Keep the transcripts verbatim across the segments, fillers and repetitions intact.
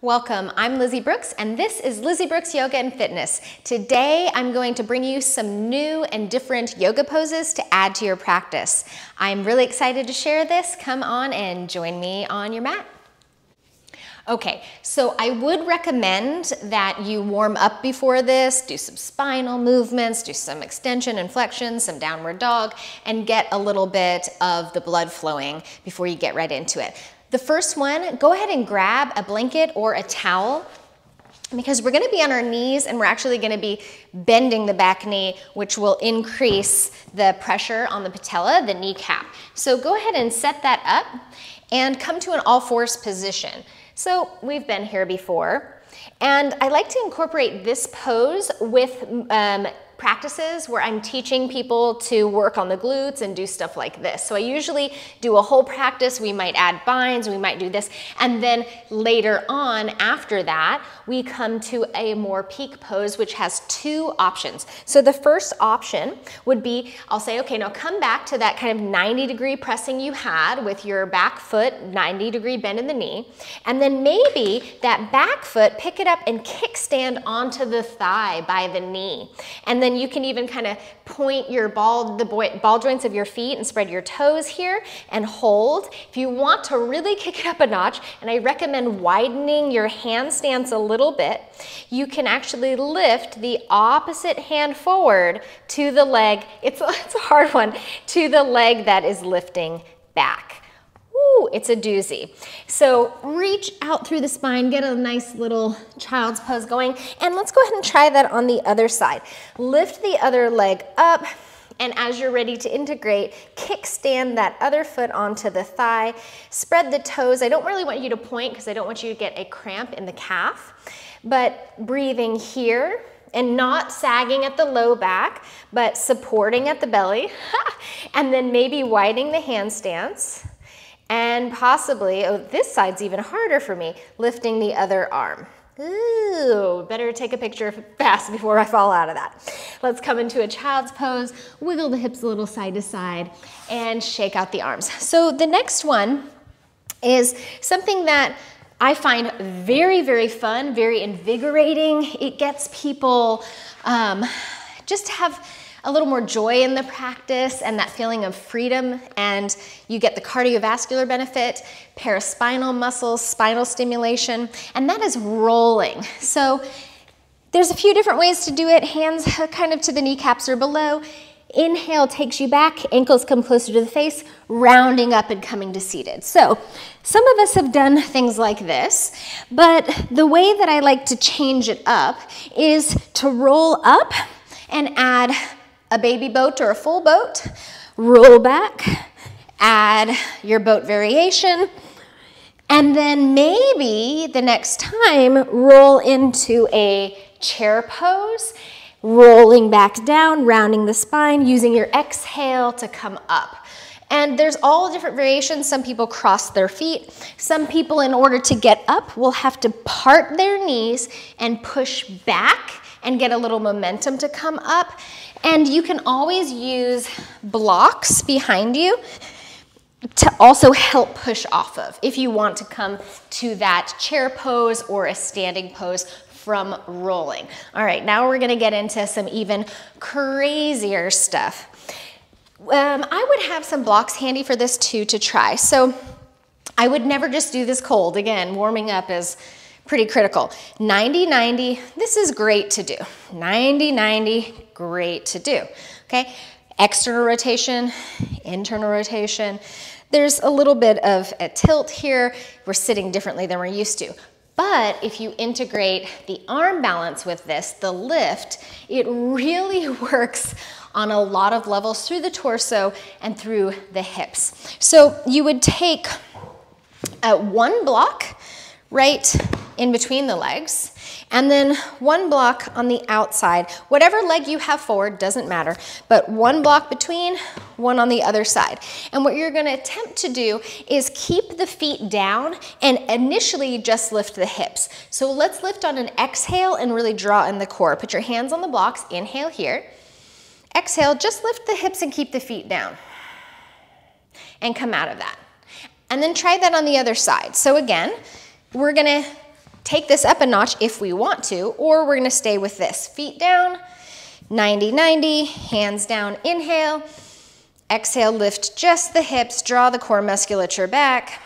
Welcome, I'm Lizzie Brooks and this is Lizzie Brooks Yoga and Fitness. Today I'm going to bring you some new and different yoga poses to add to your practice. I'm really excited to share this. Come on and join me on your mat. Okay, so I would recommend that you warm up before this, do some spinal movements, do some extension and flexion, some downward dog, and get a little bit of the blood flowing before you get right into it. The first one, go ahead and grab a blanket or a towel, because we're gonna be on our knees and we're actually gonna be bending the back knee, which will increase the pressure on the patella, the kneecap. So go ahead and set that up and come to an all fours position. So we've been here before, and I like to incorporate this pose with um, practices where I'm teaching people to work on the glutes and do stuff like this. So I usually do a whole practice, we might add binds, we might do this, and then later on after that, we come to a more peak pose, which has two options. So the first option would be, I'll say, okay, now come back to that kind of ninety degree pressing you had with your back foot, ninety degree bend in the knee, and then maybe that back foot, pick it up and kickstand onto the thigh by the knee. And then And you can even kind of point your ball, the ball joints of your feet and spread your toes here and hold. If you want to really kick it up a notch, and I recommend widening your hand stance a little bit, you can actually lift the opposite hand forward to the leg, it's, it's a hard one, to the leg that is lifting back. Ooh, it's a doozy. So reach out through the spine, get a nice little child's pose going, and let's go ahead and try that on the other side. Lift the other leg up, and as you're ready to integrate, kickstand that other foot onto the thigh, spread the toes. I don't really want you to point because I don't want you to get a cramp in the calf, but breathing here, and not sagging at the low back, but supporting at the belly, and then maybe widening the hand stance. And possibly, oh, this side's even harder for me, lifting the other arm. Ooh, better take a picture fast before I fall out of that. Let's come into a child's pose, wiggle the hips a little side to side, and shake out the arms. So the next one is something that I find very, very fun, very invigorating. It gets people um, just have a little more joy in the practice and that feeling of freedom, and you get the cardiovascular benefit, paraspinal muscles, spinal stimulation, and that is rolling. So there's a few different ways to do it. Hands kind of to the kneecaps or below. Inhale takes you back, ankles come closer to the face, rounding up and coming to seated. So some of us have done things like this, but the way that I like to change it up is to roll up and add a baby boat or a full boat, roll back, add your boat variation, and then maybe the next time roll into a chair pose, rolling back down, rounding the spine, using your exhale to come up. And there's all different variations. Some people cross their feet. Some people, in order to get up, will have to part their knees and push back and get a little momentum to come up. And you can always use blocks behind you to also help push off of if you want to come to that chair pose or a standing pose from rolling. All right, now we're gonna get into some even crazier stuff. Um, I would have some blocks handy for this too to try. So I would never just do this cold. Again, warming up is pretty critical. ninety ninety, this is great to do. ninety ninety, great to do, okay? External rotation, internal rotation. There's a little bit of a tilt here. We're sitting differently than we're used to. But if you integrate the arm balance with this, the lift, it really works on a lot of levels through the torso and through the hips. So you would take uh, one block right in between the legs, and then one block on the outside. Whatever leg you have forward, doesn't matter, but one block between, one on the other side. And what you're gonna attempt to do is keep the feet down and initially just lift the hips. So let's lift on an exhale and really draw in the core. Put your hands on the blocks, inhale here. Exhale, just lift the hips and keep the feet down. And come out of that. And then try that on the other side. So again, we're gonna take this up a notch if we want to, or we're gonna stay with this. Feet down, ninety ninety, hands down, inhale. Exhale, lift just the hips, draw the core musculature back,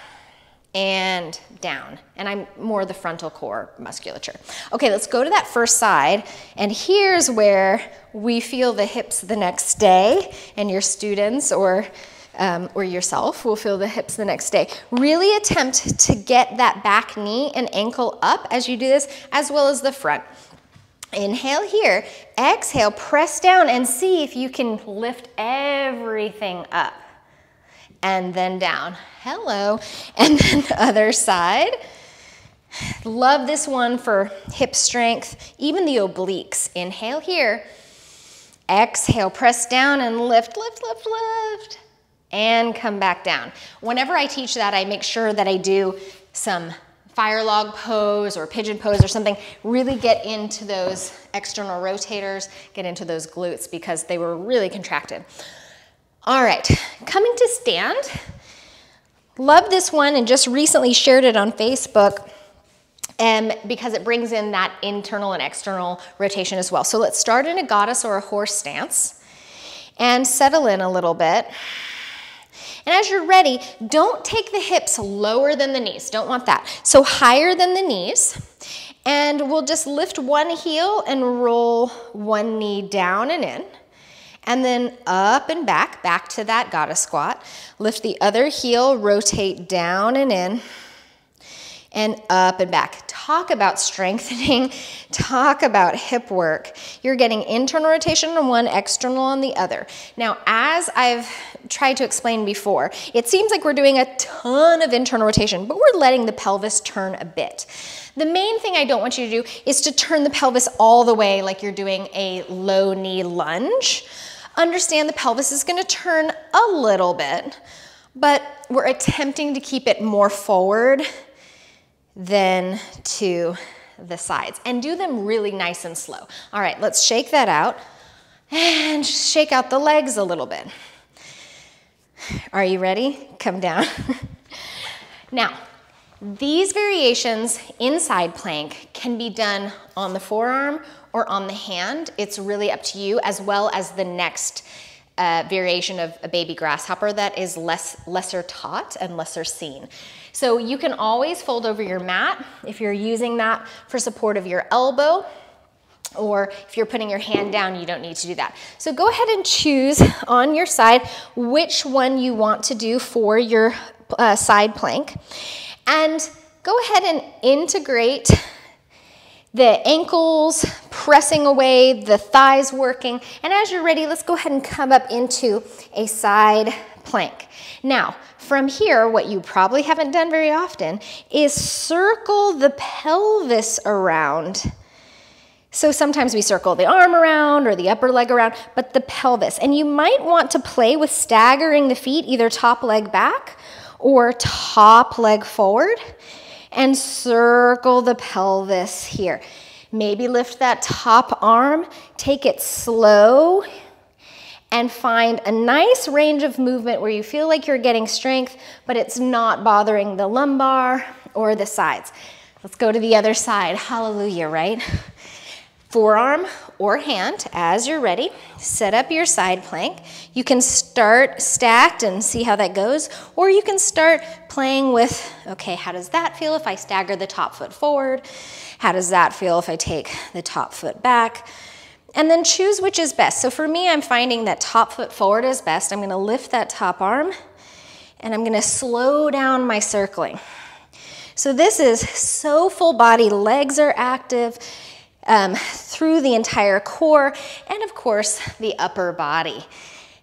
and down. And I'm more the frontal core musculature. Okay, let's go to that first side. And here's where we feel the hips the next day, and your students or Um, or yourself will feel the hips the next day. Really attempt to get that back knee and ankle up as you do this, as well as the front. Inhale here, exhale, press down and see if you can lift everything up. And then down, hello. And then the other side. Love this one for hip strength, even the obliques. Inhale here, exhale, press down and lift, lift, lift, lift. And come back down. Whenever I teach that, I make sure that I do some fire log pose or pigeon pose or something, really get into those external rotators, get into those glutes because they were really contracted. All right, coming to stand. Love this one and just recently shared it on Facebook um, because it brings in that internal and external rotation as well. So let's start in a goddess or a horse stance and settle in a little bit. And as you're ready, don't take the hips lower than the knees. Don't want that. So higher than the knees. And we'll just lift one heel and roll one knee down and in. And then up and back, back to that goddess squat. Lift the other heel, rotate down and in. And up and back. Talk about strengthening. Talk about hip work. You're getting internal rotation on one, external on the other. Now, as I've tried to explain before, it seems like we're doing a ton of internal rotation, but we're letting the pelvis turn a bit. The main thing I don't want you to do is to turn the pelvis all the way like you're doing a low knee lunge. Understand the pelvis is gonna turn a little bit, but we're attempting to keep it more forward then to the sides and do them really nice and slow. All right, let's shake that out and shake out the legs a little bit. Are you ready? Come down. Now, these variations inside plank can be done on the forearm or on the hand. It's really up to you, as well as the next Uh, variation of a baby grasshopper that is less lesser taught and lesser seen. So you can always fold over your mat if you're using that for support of your elbow, or if you're putting your hand down, you don't need to do that. So go ahead and choose on your side which one you want to do for your uh, side plank, and go ahead and integrate the ankles pressing away, the thighs working, and as you're ready, let's go ahead and come up into a side plank. Now, from here, what you probably haven't done very often is circle the pelvis around. So sometimes we circle the arm around or the upper leg around, but the pelvis. And you might want to play with staggering the feet, either top leg back or top leg forward, and circle the pelvis here. Maybe lift that top arm, take it slow, and find a nice range of movement where you feel like you're getting strength, but it's not bothering the lumbar or the sides. Let's go to the other side, hallelujah, right? Forearm or hand, as you're ready, set up your side plank. You can start stacked and see how that goes, or you can start playing with, okay, how does that feel if I stagger the top foot forward? How does that feel if I take the top foot back? And then choose which is best. So for me, I'm finding that top foot forward is best. I'm gonna lift that top arm, and I'm gonna slow down my circling. So this is so full body, legs are active, Um, through the entire core, and of course the upper body.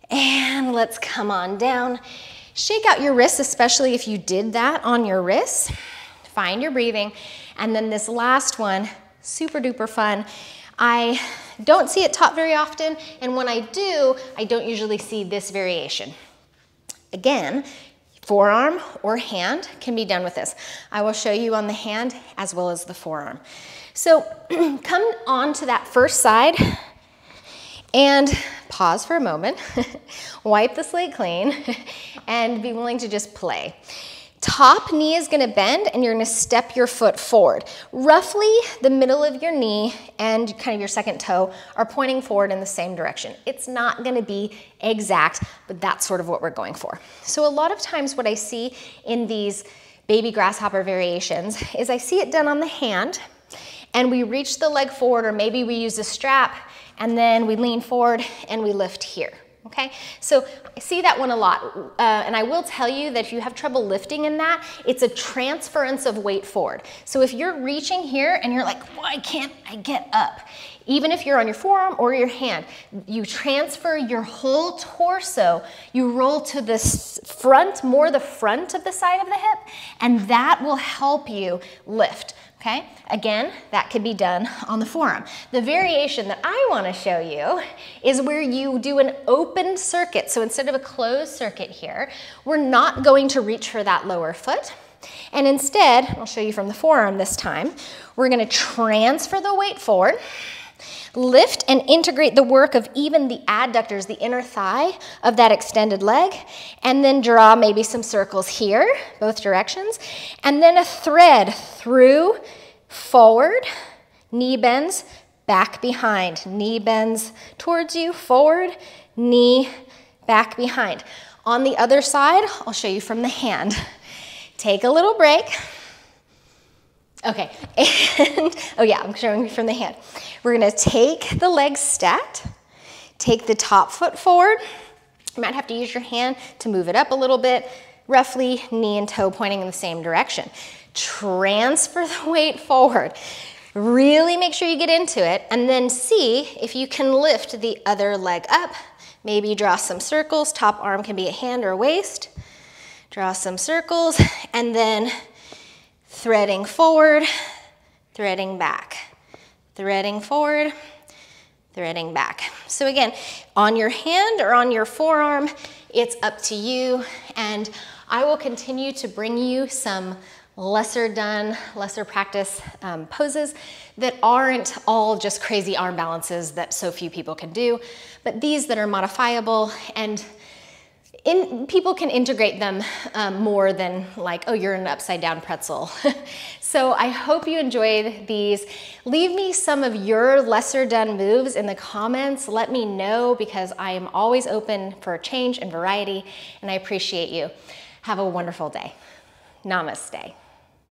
And let's come on down. Shake out your wrists, especially if you did that on your wrists. Find your breathing. And then this last one, super duper fun. I don't see it taught very often, and when I do, I don't usually see this variation. Again, forearm or hand can be done with this. I will show you on the hand as well as the forearm. So come on to that first side and pause for a moment, wipe the slate clean, and be willing to just play. Top knee is gonna bend and you're gonna step your foot forward. Roughly the middle of your knee and kind of your second toe are pointing forward in the same direction. It's not gonna be exact, but that's sort of what we're going for. So a lot of times what I see in these baby grasshopper variations is I see it done on the hand and we reach the leg forward, or maybe we use a strap and then we lean forward and we lift here. Okay, so I see that one a lot, uh, and I will tell you that if you have trouble lifting in that, it's a transference of weight forward. So if you're reaching here and you're like, why can't I get up? Even if you're on your forearm or your hand, you transfer your whole torso, you roll to the front, more the front of the side of the hip, and that will help you lift. Okay, again, that could be done on the forearm. The variation that I wanna show you is where you do an open circuit. So instead of a closed circuit here, we're not going to reach for that lower foot. And instead, I'll show you from the forearm this time, we're gonna transfer the weight forward, lift and integrate the work of even the adductors, the inner thigh of that extended leg, and then draw maybe some circles here, both directions, and then a thread through, forward, knee bends, back behind, knee bends towards you, forward, knee, back behind. On the other side, I'll show you from the hand. Take a little break. Okay, and, oh yeah, I'm showing you from the hand. We're gonna take the legs stacked, take the top foot forward. You might have to use your hand to move it up a little bit, roughly knee and toe pointing in the same direction. Transfer the weight forward. Really make sure you get into it, and then see if you can lift the other leg up. Maybe draw some circles, top arm can be a hand or a waist. Draw some circles, and then threading forward, threading back, threading forward, threading back. So again, on your hand or on your forearm, it's up to you, and I will continue to bring you some lesser done, lesser practice um, poses that aren't all just crazy arm balances that so few people can do, but these that are modifiable and In, people can integrate them um, more than like, oh, you're an upside down pretzel. So I hope you enjoyed these. Leave me some of your lesser done moves in the comments. Let me know, because I am always open for change and variety, and I appreciate you. Have a wonderful day. Namaste.